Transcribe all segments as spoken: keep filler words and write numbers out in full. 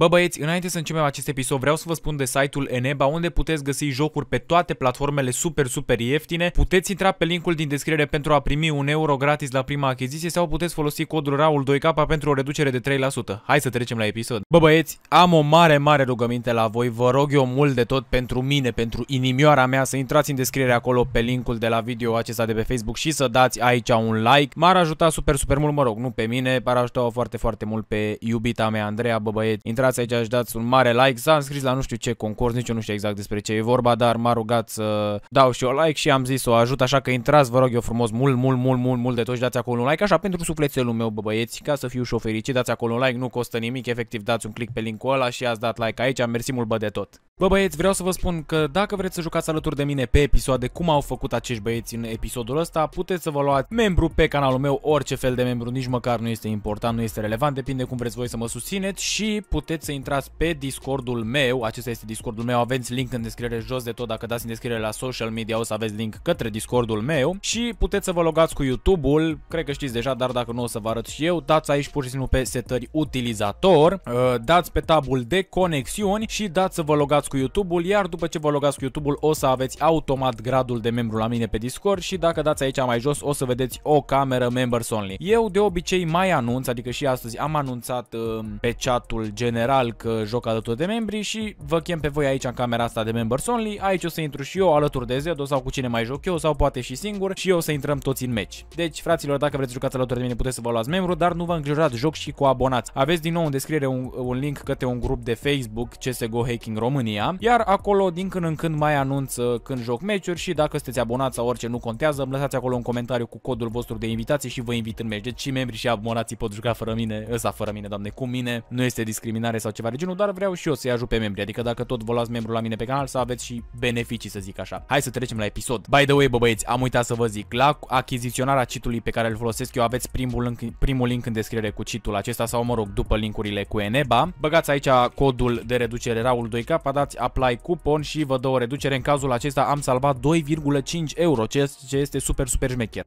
Bă băieți, înainte să începem acest episod, vreau să vă spun de site-ul Eneba, unde puteți găsi jocuri pe toate platformele super, super ieftine. Puteți intra pe linkul din descriere pentru a primi un euro gratis la prima achiziție sau puteți folosi codul RAUL doi K pentru o reducere de trei la sută. Hai să trecem la episod. Bă băieți, am o mare, mare rugăminte la voi. Vă rog eu mult de tot pentru mine, pentru inimioara mea, să intrați în descriere acolo pe linkul de la video acesta de pe Facebook și să dați aici un like. M-ar ajuta super, super mult, mă rog, nu pe mine, m-ar ajuta foarte, foarte mult pe iubita mea Andrea. Bă băieți, intrați aici, își dați un mare like. S-a înscris la nu știu ce concurs, nici eu nu știu exact despre ce e vorba, dar m-a rugat să dau și eu like și am zis să o ajut, așa că intrați, vă rog eu frumos, mult, mult, mult, mult, mult de tot și dați acolo un like, așa, pentru sufletelul meu, bă băieți, ca să fiu și eu fericit. Dați acolo un like, nu costă nimic, efectiv dați un click pe linkul ăla și ați dat like aici, mersi mult, bă, de tot. Bă băieți, vreau să vă spun că dacă vreți să jucați alături de mine pe episoade cum au făcut acești băieți în episodul ăsta, puteți să vă luați membru pe canalul meu, orice fel de membru, nici măcar nu este important, nu este relevant, depinde cum vreți voi să mă susțineți și puteți să intrați pe Discordul meu, acesta este Discordul meu, aveți link în descriere jos de tot, dacă dați în descriere la social media o să aveți link către Discordul meu și puteți să vă logați cu YouTube-ul, cred că știți deja, dar dacă nu o să vă arăt și eu, dați aici pur și simplu pe setări utilizator, dați pe tabul de conexiuni și dați să vă logați cu YouTube-ul, iar după ce vă logați cu YouTube-ul o să aveți automat gradul de membru la mine pe Discord și dacă dați aici mai jos o să vedeți o cameră members only. Eu de obicei mai anunț, adică și astăzi am anunțat uh, pe chat-ul general că joc alături de membri și vă chem pe voi aici în camera asta de members only. Aici o să intru și eu alături de Zido sau cu cine mai joc eu sau poate și singur și eu să intrăm toți în meci. Deci fraților, dacă vreți să jucați alături de mine puteți să vă luați membru, dar nu vă îngrijorați, joc și cu abonați. Aveți din nou în descriere un, un link către un grup de Facebook C S G O Hacking România, iar acolo din când în când mai anunț când joc meciuri și dacă sunteți abonați sau orice, nu contează, îmi lăsați acolo un comentariu cu codul vostru de invitație și vă invit în meci. Deci și membrii și abonații pot juca fără mine, ăsta fără mine, doamne, cu mine, nu este discriminare sau ceva de genul, dar vreau și eu să-i ajut pe membri, adică dacă tot vă luați membru la mine pe canal să aveți și beneficii, să zic așa. Hai să trecem la episod. By the way, bă băieți, am uitat să vă zic, la achiziționarea citului pe care îl folosesc eu aveți primul link, primul link în descriere cu citul acesta sau mă rog după linkurile cu Eneba. Băgați aici codul de reducere RAUL doi K, dați apply coupon și vă dă o reducere. În cazul acesta am salvat doi virgulă cinci euro, ce este super, super șmecher.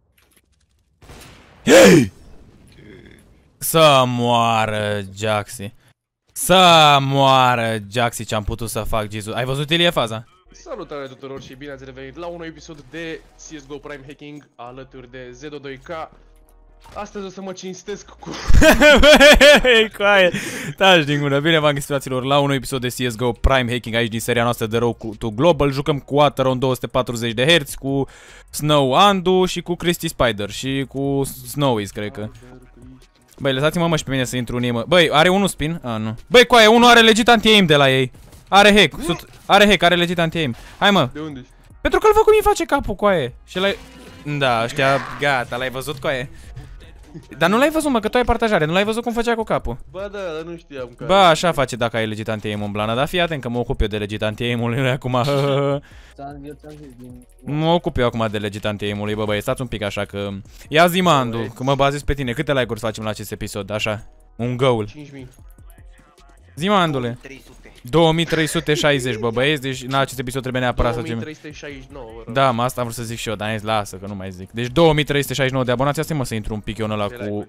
Hei! Să moară Jaxi. Să moară Jaxi, ce am putut să fac, Jesus. Ai văzut, Ilie, faza? Salutare tuturor și bine ați revenit la un nou episod de C S G O Prime Hacking alături de Z doi K. Astăzi o să mă cinstesc cu... Hei, quiet! Taci din gură! Bine v-am găsit, fraților, la un episod de C S G O Prime Hacking aici din seria noastră de RAUL doi Global. Jucăm cu ATARON două sute patruzeci de herți, cu Snow Andu și cu Christy Spider și cu Snowys, cred că. Băi, lăsați-mă mă și pe mine să intru în ei, mă. Băi, are unul spin? A, nu. Băi, coaie, unul are legit anti-aim de la ei. Are hack, are hack, are legit anti-aim. Hai, mă! De unde? Pentru că-l văd cum îi face capul, coaie. Și l-ai... Da, ăștia, gata, l-ai văzut, coaie. Dar nu l-ai văzut, mă, că tu ai partajare, nu l-ai văzut cum făcea cu capul. Ba da, dar nu știam că... Ba, așa face dacă ai legit anti-aim-ul în blana, dar fii atent că mă ocup eu de legit anti-aim-ului lui acum. Mă ocup eu acum de legit anti-aim-ului, bă băie, stați un pic așa că... Ia zi, Mandu, că mă bazez pe tine, câte like-uri facem la acest episod, așa? Un goal. cinci mii. Zi, Mandule. două mii trei sute șaizeci, bă băieți, deci în acest episod trebuie neapărat să facem. două mii trei sute șaizeci și nouă. Da, mă, asta am vrut să zic și eu, dar lasă că nu mai zic. Deci două mii trei sute șaizeci și nouă de abonați, asta mă să intru un pic eu în ăla cu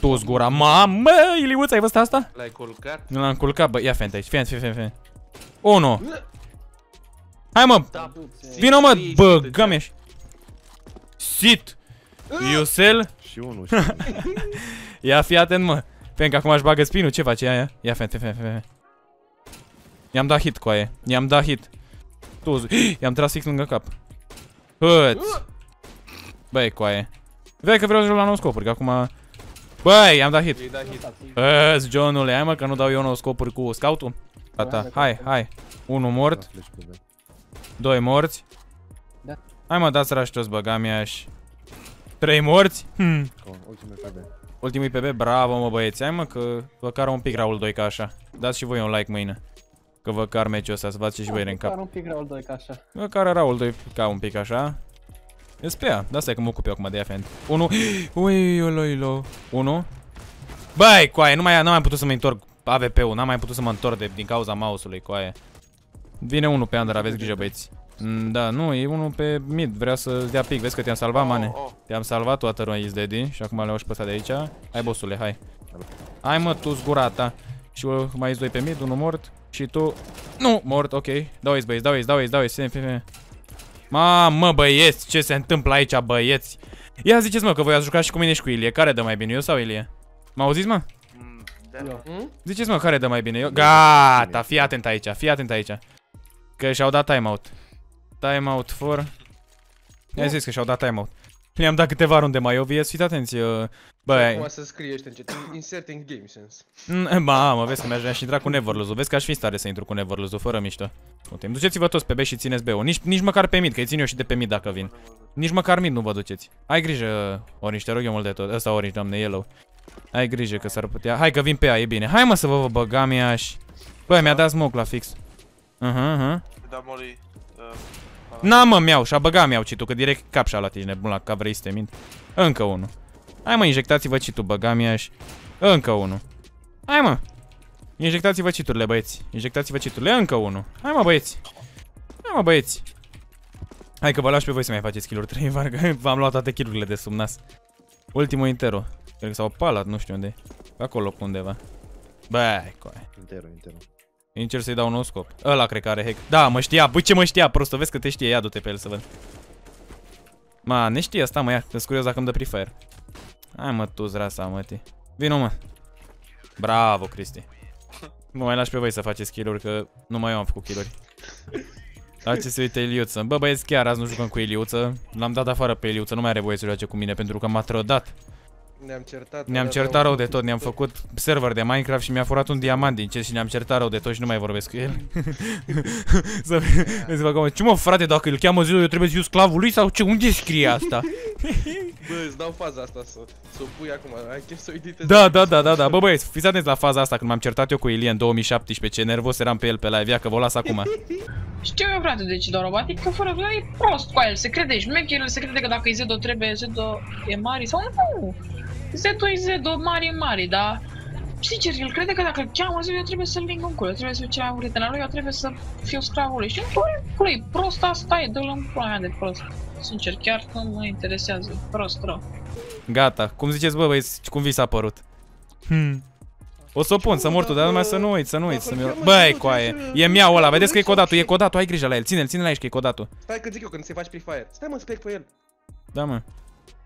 tu zgura. Mamă, Iliuțo, ai văzut asta? L-ai culcat? Nu l-am culcat, bă, ia fenta aici, fenta, fenta, fenta. Unu. Hai, mă. Vino, mă, bă, gămeș. Sit. Iusel. Și unul. Ia fi atent, mă. Pentru că acum își bagă spinul, ce face aia? Ia fenta, fenta, fenta. I-am dat hit, coaie. I-am dat hit. I-am tras fix lângă cap. Hăți. Băi, coaie. Vei că vreau să joc la nou scopuri, că acum... Băi, i-am dat hit. Hăți, Johnule, hai mă, că nu dau eu nou scopuri cu scout-ul. Gata, hai, hai. Unu mort. Doi morți. Hai mă, dați rași toți, băga mi-aș. Trei morți. Hmm. Ultimul P B, bravo mă băieți. Hai mă, că vă cară un pic RAUL doi K așa. Dați și voi un like mâine. Că vă car meciul ăsta, să faceți și voi în cap. Vă cară RAUL doi K un pic așa. E spea, da, stai că mă ocup eu acum de afent. Unu. Ui, uluilo. Unu. Băi, coaie, nu mai am putut să mă întorc A V P-ul, n-am mai putut să mă întorc de, din cauza mouse-ului, coaie. Vine unul pe under, aveți grijă băieți. Da, nu, e unul pe mid, vrea să dea pic, vezi că te-am salvat, mane. Te-am salvat toată roia, is daddy, și acum le-au și pe ăsta de aici. Hai, bossule, hai. Hai mă, tu zgura ta. Și mai ești doi pe mid, unul mort. Și tu... Nu, mort, ok. Dau-i, băieți, dau-i, dau-i, dau-i. Mamă, băieți, ce se întâmplă aici, băieți? Ia ziceți, mă, că voi ați jucat și cu mine și cu Ilie. Care dă mai bine, eu sau Ilie? M-auziți, mă? Ziceți, mă, care dă mai bine, eu? Gata, fii atent aici, fii atent aici. Că și-au dat timeout. Timeout for... I-a zis că și-au dat timeout. Le-am dat câteva runde mai obvious, fiți atenți. Bă, acum să scrie ăștia încet, insert in game sense. Mamă, vezi că mi-aș vrea și intra cu Neverlose-ul, vezi că aș fi în stare să intru cu Neverlose-ul, fără mișto. Duceți-vă toți pe B și țineți B-ul, nici, nici măcar pe mid, că îi țin eu și de pe mid dacă vin. Nici măcar mid nu vă duceți. Ai grijă, Orange, te rog eu mult de tot, ăsta Orange, doamne, Yellow. Ai grijă că s-ar putea, hai că vin pe ea, e bine. Hai mă să vă, vă băgam ea și... Bă, mi-a dat smoke la fix. Uh-huh, uh-huh. N-am mă, mi-au, și-a băgat mi-au citul, că direct cap și-a luat, ești nebun la cap, vrei să te mint. Încă unul. Hai mă, injectați-vă citul, băga mi-a și... Încă unul. Hai mă! Injectați-vă citurile, băieți. Injectați-vă citurile, încă unul. Hai mă, băieți! Hai mă, băieți! Hai că vă las pe voi să mai faceți kill-uri trei, vargă, v-am luat toate kill-urile de sub nas. Ultimul intero. Cred că s-au palat, nu știu unde. Acolo, undeva. Băi, coaie. Intero, intero. Încerc să-i dau un nou scop. Ăla cred că are hack. Da, mă știa, băi ce mă știa, prostă, vezi că te știe, ia du-te pe el să văd. Ma, ne știe asta, mă, ia, sunt curios dacă îmi dă Free Fire. Hai mă, tu zrasa, mă, te. Vino, mă. Bravo, Cristi. Mă mai lași pe voi să faceți kill-uri, că numai eu am făcut kill-uri. Dați să uite Iliuțo. Bă, băieți, chiar azi nu jucăm cu Iliuțo. L-am dat afară pe Iliuțo, nu mai are voie să joace cu mine, pentru că m-a trădat. Ne-am certat, ne-am certat rău de tot, ne-am făcut server de Minecraft și mi-a furat un diamant din chest și ne-am certat rău de tot și nu mai vorbesc cu el. Să facă, ce mă frate, dacă îl cheamă Zido, eu trebuie să fiu sclavul lui sau ce? Unde scrie asta? Bă, îți dau faza asta să o pui acum, ai chef să o editezi. Da, da, da, da, da, bă băieți, fiți atenți la faza asta când m-am certat eu cu Ilian în două mii șaptesprezece, ce nervos eram pe el pe live, ia că vă las acum. Știu eu frate de ce doar robotic, că fără vrea e prost cu el, se crede, și mecherul se crede că dacă e Zido trebuie, Zido e mare sau nu. Z doi, Z doi, mari, mari, dar sincer, el crede că dacă îl cheamă eu trebuie să-l ling în cul, eu trebuie să-l ceam prietena lui, eu trebuie să fiu sclavul lui. Și nu pune lui, prost asta e, dă-l în pula mea de prost. Sincer, chiar nu mă interesează, prost rău. Gata, cum ziceți bă băieți, cum vi s-a părut? Hmm. O să o pun, să mortu, dar numai să nu uit, să nu uit, să mi-o... Băi, coaie, e miau ăla, vedeți că e codatul, e codatul, ai grijă la el, ține-l, ține-l aici că e codatul. Stai că zic eu, când se faci Free Fire, stai mă, spec pe el. Da, mă.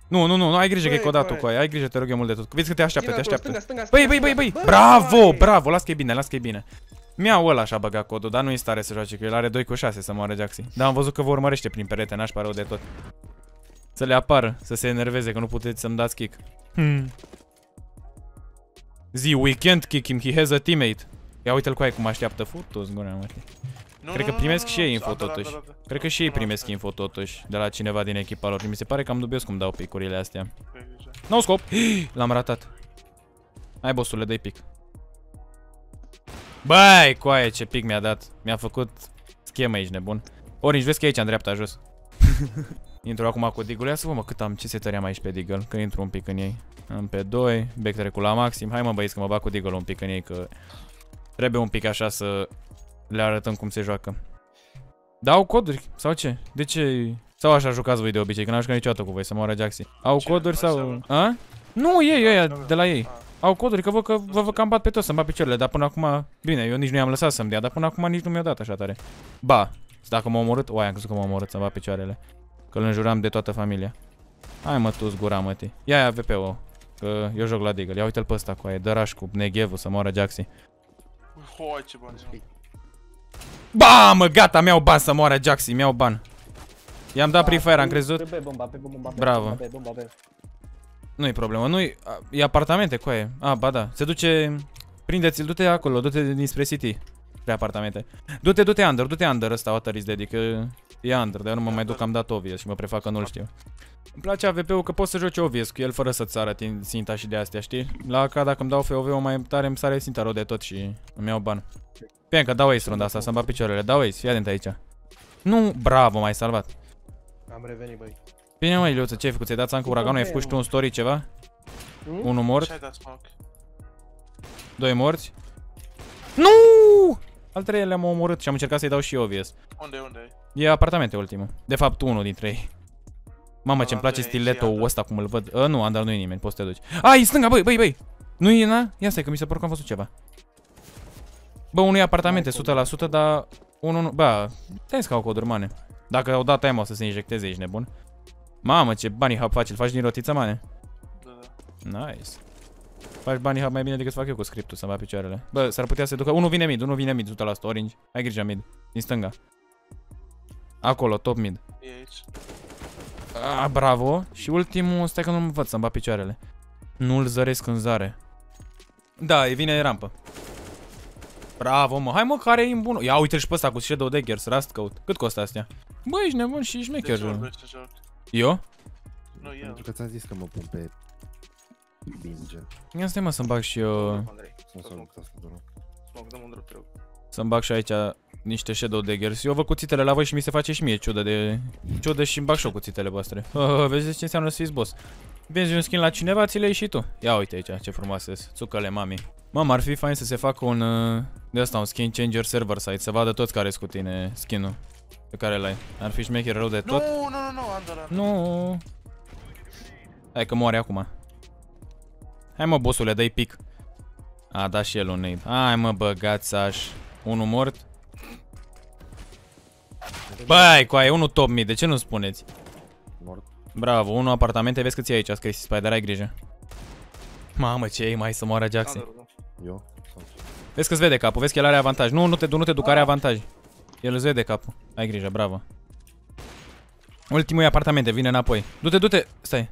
Nu, nu, nu, ai grijă că e codatul cu aia, ai grijă, te rog eu mult de tot. Vezi că te așteaptă, te așteaptă. Băi, băi, băi, băi, bravo, bravo, las că e bine, las că e bine. Mi-au ăla așa băgat codul, dar nu e stare să joace, că el are doi cu șase să moară Jaxi. Dar am văzut că vă urmărește prin perete, n-aș pare rău de tot. Să le apară, să se enerveze, că nu puteți să-mi dați kick. Hmm. Zi, we can't kick him, he has a teammate. Ia uite-l cu aia cum așteaptă, futu-ți gura, mă. Cred că primesc și ei info totuși. Cred că și ei primesc info totuși de la cineva din echipa lor. Mi se pare că am dubios cum dau picurile astea. N-au scop! L-am ratat. Hai bossule, dă-i pic. Băi, coaie, ce pic mi-a dat. Mi-a făcut schemă aici, nebun. Orange, vezi că e aici, în dreapta, jos. Intru acum cu digul. Ia să vă mă cât am, ce setări am aici pe digul. Că intru un pic în ei. Am pe doi, back trec-ul la maxim. Hai mă băieți că mă bag cu digul un pic în ei, că trebuie un pic așa să... Le arătăm cum se joacă. Dau coduri sau ce? De ce? Sau așa jucați voi de obicei, că n-am jucat niciodată cu voi, să moară Jaxi. Au coduri sau... A? Nu, ei, ei, de la ei. Au coduri, că vă că vă cam bat pe toți, să-mi bat picioarele, dar până acum... Bine, eu nici nu i-am lăsat să-mi dea, dar până acum nici nu mi-a dat așa tare. Ba, dacă m-a omorât, oaia, am crezut că m-a omorât să-mi bat picioarele. Că îl înjuram de toată familia. Hai mă tu, zgura mă te. Ia ia V P-ul, că eu joc la Deagle. Ia uite-l pe ăsta cu aia, dăraș cu neghevul, să moară Jaxi. Hoi, ce bani. Ba, mă, gata, mi-au ban să moară Jaxi, mi-au ban. I-am dat Free Fire, am crezut. Bravo. Nu-i problemă, nu-i... E apartamente, coaie. A, ba da, se duce... Prinde-ți-l, du-te acolo, du-te dinspre city. Spre apartamente. Du-te, du-te under, du-te under ăsta, Otaris Daddy, că e under, dar eu nu mă mai duc, am dat obvious și mă prefac că nu-l știu. Îmi place A V P-ul că poți să joci obvious cu el fără să-ți arăti ținta și de astea, știi? La A K, dacă îmi dau F O V-ul mai tare, îmi sare ținta rău de tot și îmi iau ban. Fie încă dau ace runda asta, să-mi bat picioarele, dau ace, fii atent aici. Nu, bravo, m-ai salvat. Am revenit, băi. Bine, măi, Iliuță, ce-ai făcut? Ți-ai dat țan cu uraganul? Ai făcut și tu un story ceva? Hmm? Unul mort. Doi morți. Nu! Al treilea m-a omorât și am încercat să-i dau și obvious. Unde, unde? E apartamente ultimul. De fapt, unul dintre ei. Mamă, ce-mi place stiletul ăsta, cum îl văd. A, nu, Andar nu-i nimeni, poți să te duci. Ai, stânga, băi, băi, băi! Nu-i, na? Ia stai, că mi se pare că am văzut ceva. Bă, unui apartamente, o sută la sută, dar... unul... Bă, te-ai scau coduri, mane. Dacă au dat time-ul să se injecteze, ești nebun. Mamă, ce bunny hub faci, îl faci din rotiță, mane? Da. Nice. Faci bunny hub mai bine decât fac eu cu scriptul, să-mi bat picioarele. Bă, s-ar putea să ducă... Unul vine mid, unul vine mid, o sută la sută, orange. Ai grijă mid, din stânga. Acolo, top mid. E aici. Ah, bravo. Și ultimul, stai că nu-mi văd, să-mi bat picioarele. Nu-l zăresc în zare. Da, e vine rampă. Bravo, mă. Hai, mă, care e în bună. Ia uite-l și pe ăsta cu Shadow Daggers, Rust Coat. Cât costă astea? Bă, ești nebun și ești mecher. Eu? Nu, eu. Pentru că ți-am zis că mă pun pe binge. Ia stai, mă, să-mi bag și eu... Să-mi bag și aici niște Shadow Daggers. Eu văd cuțitele la voi și mi se face și mie ciudă de... Ciudă și-mi bag și eu cuțitele voastre. Vedeți ce înseamnă să fiți boss. Vinzi un skin la cineva, ți-l iei și tu. Ia uite aici, ce frumoase sunt. Țucăle, mami. Mamă, ar fi fain să se facă un... De asta, un skin changer server side. Să vadă toți care-s cu tine skin-ul pe care l-ai. Ar fi șmecher rău de tot. Nu, nu, nu, nu, nu. Hai că moare acum. Hai, mă, bossule, dă-i pic. A, da și el un nade. Hai, mă, băgați aș. Unul mort. Băi, cu aia, unul top mid. De ce nu spuneți? Mort. Bravo, unul apartamente, vezi că ți-e aici, Christy Spider, ai grijă. Mamă, ce e mai să moară Jackson. Eu? Vezi că-ți vede capul, vezi că el are avantaj. Nu, nu te, nu te duc, are avantaj. El îți vede capul, ai grijă, bravo. Ultimul e apartamente, vine înapoi. Du-te, du-te, stai.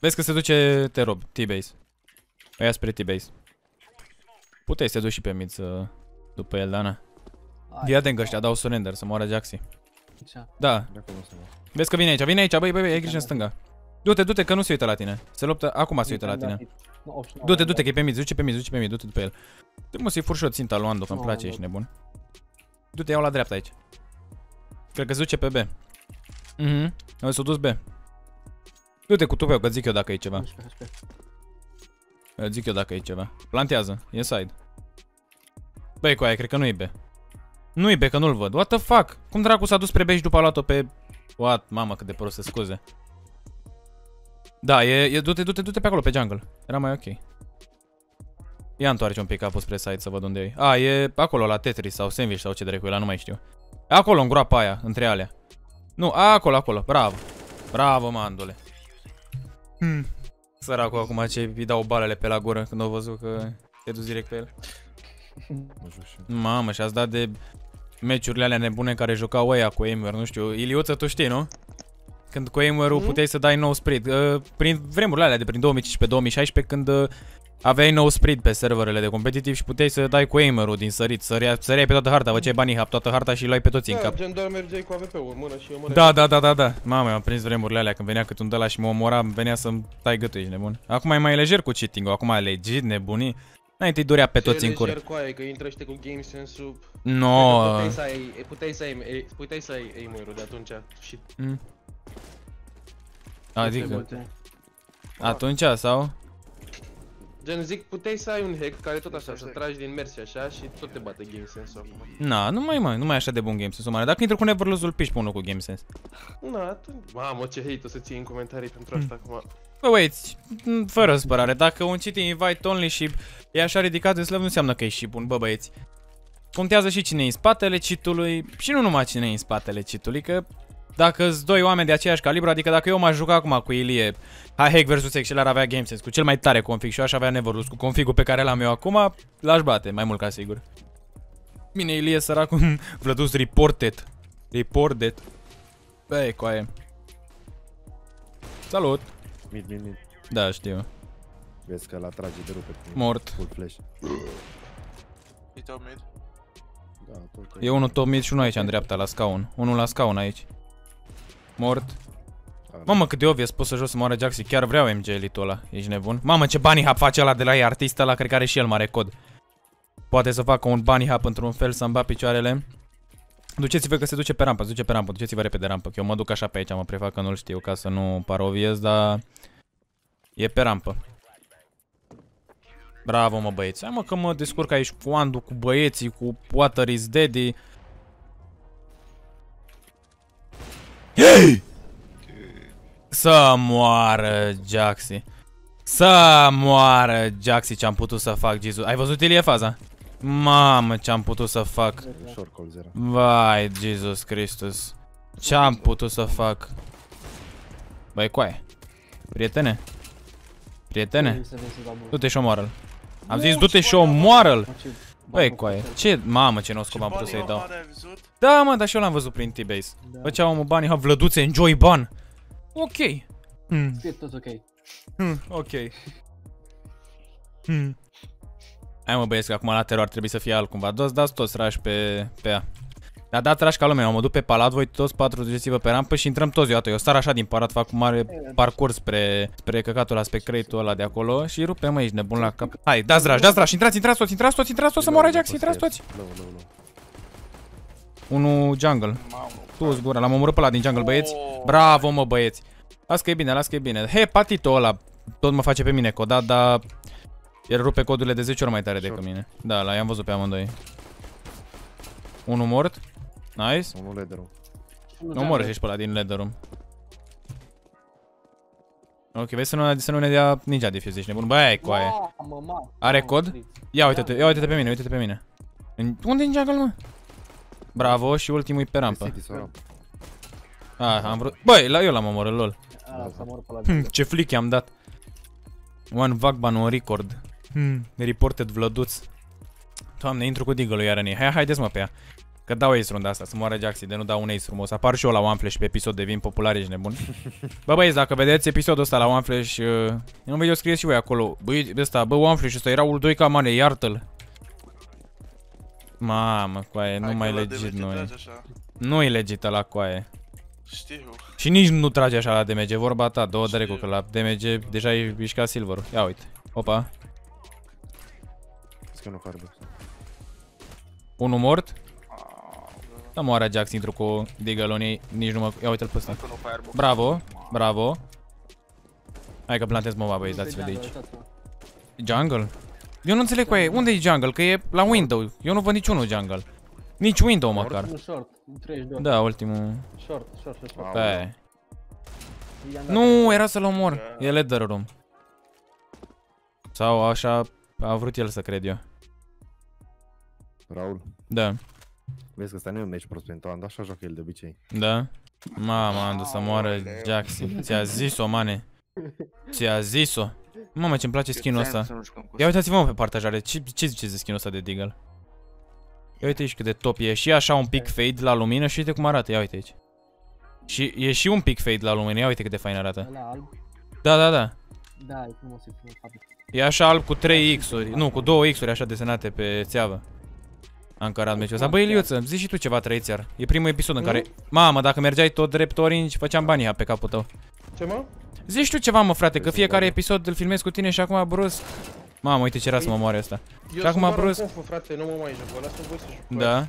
Vezi că se duce, te rob, T-base. O ia spre T-base. Puteai să te duci și pe mid să... După el, Dana. Diadengă ăștia, dau surrender, să moară Jackson. Da. Vezi că vine aici, vine aici, băi, băi, băi, ai grijă în stânga. Du-te, du-te, că nu se uită la tine. Se luptă, acum se uită la tine. Du-te, du-te, că e pe mid, duce pe mid, duce pe mid, du-te după el. Tu mă să-i fur și o ținta lui Andov, îmi place, ești nebun. Du-te, iau la dreapta aici. Cred că se duce pe B. Mhm, s-a dus B. Du-te cu tupeu, că zic eu dacă e ceva. Zic eu dacă e ceva. Plantează, e side. Băi, cu aia, cred că nu e B. Nu-i be, că nu-l văd. What the fuck? Cum dracu s-a dus spre B și după a luat-o pe... What? Mamă, cât de proste, scuze. Da, e... e du-te, du-te, du-te pe acolo, pe jungle. Era mai ok. Ia întoarce un pic capul spre site să văd unde e. A, e acolo la Tetris sau Sandwich sau ce dracu e la, nu mai știu. Acolo, în groapa aia, între alea. Nu, acolo, acolo, bravo. Bravo, mandule. Hmm. Săracul acum ce îi dau balele pe la gură când au văzut că te duci direct pe el. Mamă, și-ați dat de... Meciurile alea nebune care jucau ăia cu aimware, nu știu, Iliuță, tu știi, nu? Când cu aimware-ul puteai să dai no spread, uh, prin vremurile alea de prin două mii cincisprezece două mii șaisprezece, când uh, aveai no spread pe serverele de competitiv și puteai să dai cu aimware-ul din sărit, săreai, săreai pe toată harta, făceai banii hap, toată harta și îi luai pe toți da, în cap. Gen doar mergeai cu A V P-ul în mână și eu mână. Da, da, da, da, da. Mamă, am prins vremurile alea când venea cât un dăla și mă omora, venea să-mi tai gâtul, ești nebun. Acum e mai lejer cu cheating-ul, acum legit nebunii. Înainte-i dorea pe toți în cur. Ce e că intrăște cu game sense-ul. No. Puteai să ai, puteai să ai, puteai să ai aimware-ul de atunci și... Mm. Adică... Atunci sau? Gen zic, puteai să ai un hack care tot așa, să tragi din mers și așa și tot te bate game sense-ul acum. Na, nu mai mai, nu mai așa de bun game sense-ul mare. Dacă intră cu Neverlose-ul, piști pe unul cu game sense. Na, atunci... Mamă, ce hate o să ții în comentarii pentru asta acum. Bă, uiți, fără spărare, dacă un cheat invite only și e așa ridicat de slăv, nu înseamnă că e și bun, bă băieți. Contează și cine e în spatele cheat-ului și nu numai cine e în spatele cheat-ului, că dacă -s doi oameni de aceeași calibru, adică dacă eu m-aș juca acum cu Ilie, High Hawk versus Excel, ar avea GameSense cu cel mai tare config și eu aș avea Neverlose cu configul pe care l-am eu acum, l-aș bate, mai mult ca sigur. Bine, Ilie, săracul, Vlădus reported. Reported. Băi, coaie. Salut! Mid, mid, mid. Da, știu. Vezi că la trage de rupe. Mort. Full flash. E top mid. Da, tot e unul top mid și unul aici în dreapta la scaun. Unul la scaun aici. Mort. A, mamă, cât de obvious, pot să jos să moară Jaxi, chiar vreau M G Elite-ul ăla. Ești nebun? Mamă, ce bunny hub face ăla de la ei, artista ăla, cred că are și el mare cod. Poate să facă un bunny hub într-un fel să-mi bat picioarele. Duceți-vă că se duce pe rampă, se duce pe rampă, duceți-vă repede rampă, că eu mă duc așa pe aici, mă prefac că nu-l știu ca să nu paroviez, dar e pe rampă. Bravo, mă, băieți. Hai, mă, că mă descurc aici cu Andu, cu băieții, cu Water is Daddy. Hey! Să moară Jaxi. Să moară Jaxi, ce-am putut să fac, Jesus. Ai văzut, Ilie, faza? Mamă, ce-am putut să fac. Vai, Jesus Christus. Ce-am putut să fac. Băi, coaie. Prietene. Prietene. Du-te și omoară-l. Am zis, du-te și omoară-l. Băi, coaie. Ce, mamă, ce noscop am putut să-i dau. Da, mă, dar și eu l-am văzut prin T-Base. Făcea omul banii, ha, vlăduțe, enjoy ban. Ok. Tot ok. Ok. Hmm. Hai mă băiesc, acum la teror ar trebui să fie altcumva. Dați toți rush pe, pe ea. Dar dați rush ca lumea, mă duc pe palat, voi toți patru duceți-vă pe rampă și intrăm toți deodată. Eu sar așa din palat, fac un mare parcurs spre, spre căcatul ăla, spre crate-ul ăla de acolo. Și rupe, mă, ești nebun la cap. Hai, dați rush, dați rush, intrați, intrați toți, intrați toți, intrați toți, să moară Jax, intrați toți. Unul jungle. Tu zgura, l-am omorât pe ăla din jungle, băieți. Bravo, mă, băieți. Las că e bine, las că e bine. He, patito ăla tot mă face pe mine codat, dar... El rupe codurile de zece ori mai tare decât mine. Da, la i-am văzut pe amândoi. Unul mort. Nice. Unul leader-ul. Nu mor și ești pe ăla din leader-ul. Ok, vezi să nu, să nu ne dea ninja defuse, ești nebun. Bă, aia e coaie. Are cod? Ia uite-te, ia uite-te pe mine, uite-te pe mine. Unde e jungle, mă? Bravo, și ultimul e pe rampă. Ah, am vrut. Băi, eu l-am omorât, lol. Hm, ce flic i-am dat. One Vagban, un record. Hmm, reported Vlăduț. Doamne, intru cu Deagle-ul iar în ei. Hai, haideți mă pe ea. Că dau ace runda asta, să moară Jaxi, de nu dau un ace frumos. Apar și eu la One Flash pe episod, devin popular, ești nebun. Bă băieți, dacă vedeți episodul ăsta la One Flash, uh, nu vedeți, scrieți și voi acolo. Băi, ăsta, bă, One Flash ăsta era RAUL doi K, mane, iartă-l. Mamă, coaie, nu mai legit noi. Nu-i legită la coaie. Știu. Și nici nu trage așa la D M G, vorba ta, două de recu, că la D M G deja e mișca silver-ul. Ia uite, opa. Unul mort. Da, moare Jax, intru cu Deagle-ul, nici nu mă... Ia uite-l pe ăsta. Bravo, bravo. Hai că plantez mova, băieți, dați-vă de aici. Jungle? Eu nu înțeleg cu ei, unde e jungle? Că e la window, eu nu văd niciunul jungle. Nici window măcar. Da, ultimul. Short, short, short. Pe. Nu, era să-l omor. E leader room. Sau așa a vrut el să cred eu. Raul? Da. Vezi că ăsta nu e un match prost pentru Andu, așa joacă el de obicei. Da? Mama, Andu, să moară Jaxi. Ți-a zis-o, mane. Ți-a zis-o. Mama, ce-mi place skin-ul ăsta. Ia uitați-vă pe partajare, ce, ce ziceți de skin-ul ăsta de Deagle? Ia uite aici cât de top e, și așa un pic fade la lumină și uite cum arată, ia uite aici. Și e și un pic fade la lumină, ia uite cât de fain arată. Da, da, da. Da, e frumos, e frumos. E așa alb cu trei X-uri, nu, cu două X-uri așa desenate pe țeavă. Am cărat meciul ăsta. Bă, Iliuță, zici și tu ceva trăiți-ar. E primul episod în care... Mamă, dacă mergeai tot drept orange, făceam banii pe capul tău. Ce, mă? Zici tu ceva, mă, frate, că fiecare episod îl filmez cu tine și acum brusc. Mamă, uite ce era să mă moare asta. Și acum brusc. Frate, nu mă mai joc, lasă-mi voi să joc. Da.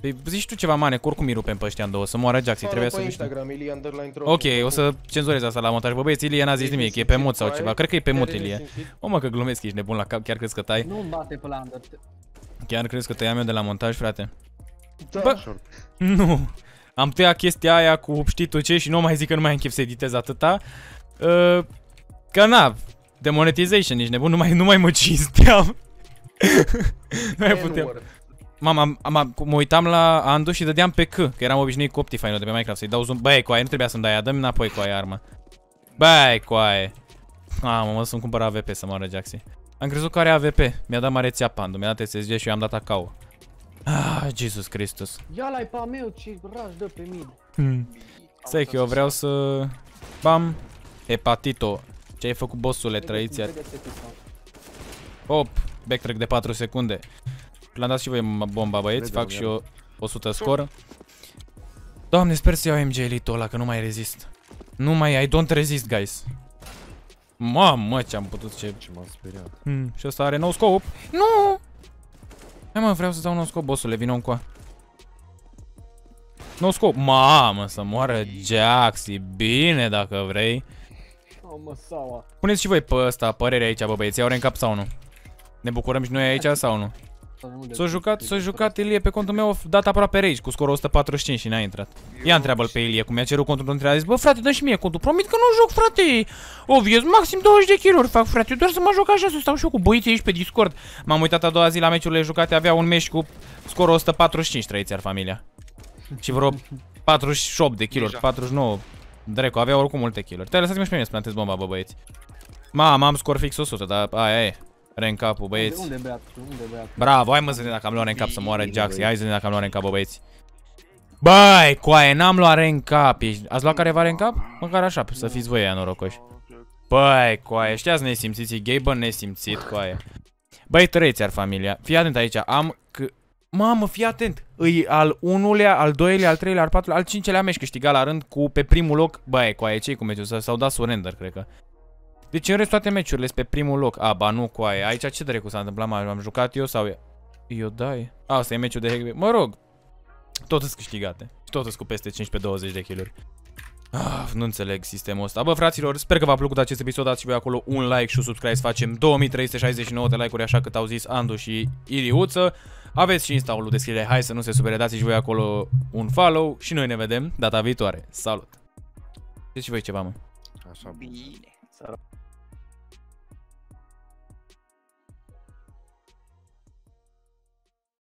Păi zici tu ceva, mane, că oricum îi rupem pe ăștia în două, să moară Jaxi, trebuia să zici. Ok, o să cenzurez asta la montaj. Bă, băieți, Ilian n-a zis nimic, e pe mut sau ceva. Cred că e pe mut, Ilian. O, mă, că glumesc, ești nebun la cap, chiar crezi că tai. Nu-mi bate pe la under. Chiar crezi că tăiam eu de la montaj, frate? Da. Nu. Am tăiat chestia aia cu știi tu ce și nu mai zic că nu mai am chef să editez atâta. Că na. Demonetization, ești nebun, nu mai, nu mai mă cinsteam. Nu mai puteam. Mama, mă uitam la Andu și dădeam pe C, că eram obișnuit cu Optifine-ul de pe Minecraft, să-i dau zoom. Băi, coaie, nu trebuia să-mi dai aia, dă-mi înapoi coaie arma. Băi, coaie. Mamă, mă, să-mi cumpăr A V P să moară Jaxi. Am crezut că are A V P, mi-a dat mare țeapă Andu, mi-a dat S S G și eu am dat A K-ul. Ah, Jesus Christus. Ia la-i pe-a meu, ce raș dă pe mine. Stai că eu vreau să... Bam. Hepatito. Ce ai făcut, bossule, trăiți-ar. Hop, backtrack de patru secunde. L-am dat și voi bomba, băieți, fac și eu o sută scor. Doamne, sper să iau M G Elite-ul ăla, că nu mai rezist. Nu mai, I don't resist, guys. Mamă, ce-am putut, ce... Ce m-am speriat. Hmm, și ăsta are nou scop. Nu! Hai mă, vreau să dau nou scop, bossule, vină încoa. Nou scop, mamă, să moară Jaxi, bine dacă vrei. Puneți și voi pe asta părerea aici, bă băieți, iau în cap sau nu? Ne bucurăm și noi aici sau nu? S-a jucat, s-a jucat Ilie pe contul meu, a dat aproape rage cu scorul o sută patruzeci și cinci și n-a intrat. Ia întreabă-l pe Ilie cum mi-a cerut contul într-o a zis, bă frate, dă și mie contul, promit că nu joc, frate. O viez maxim douăzeci de kill-uri fac, frate, eu doar să mă joc așa, să stau și eu cu băieții aici pe Discord. M-am uitat a doua zi la meciurile jucate, avea un meci cu scorul o sută patruzeci și cinci, trăiți-ar familia. Și vreo patruzeci și opt de kill-uri, patruzeci și nouă, dreco, avea oricum multe kill-uri. Te-ai lăsat-mi și pe mine să plantez bomba, bă băieți. Mama, am scor fix o sută, dar aia e. Rencapul, băieți. Unde, unde, unde, unde, bravo, hai mă zâne dacă am luat rencap să moară Jaxi. Hai zâne dacă am luat rencap, bă băieți. Băi, coaie, n-am luat rencap. Ați luat careva rencap? Măcar așa, să fiți voi aia norocoși. Băi, coaie, știați nesimțiții gay, bă, nesimțit, coaie. Băi, trăiți-ar familia. Fii atent aici, am... Mamă, fii atent. Îi al unulea, al doilea, al treilea, al patrulea, al cincelea meci câștigat la rând cu pe primul loc. Băi, coaie, cei cu meciul s-au dat surrender, cred că. Deci în rest toate meciurile sunt pe primul loc. A, ba nu, coaie. Aici ce dracu s-a întâmplat? M-am jucat eu sau... Eu dai? A, asta e meciul de hackback. Mă rog. Tot sunt câștigate. Și tot sunt cu peste cincisprezece douăzeci de kill-uri. Ah, nu înțeleg sistemul ăsta. Bă, fraților, sper că v-a plăcut acest episod. Dați și voi acolo un like și un subscribe. Să facem două mii trei sute șaizeci și nouă de like-uri, așa cât au zis Andu și Iliuță. Aveți și Insta-ul deschide. Hai să nu se supere. Dați și voi acolo un follow. Și noi ne vedem data viitoare. Salut! Deci și voi ceva, mă. Așa, bine. Salut!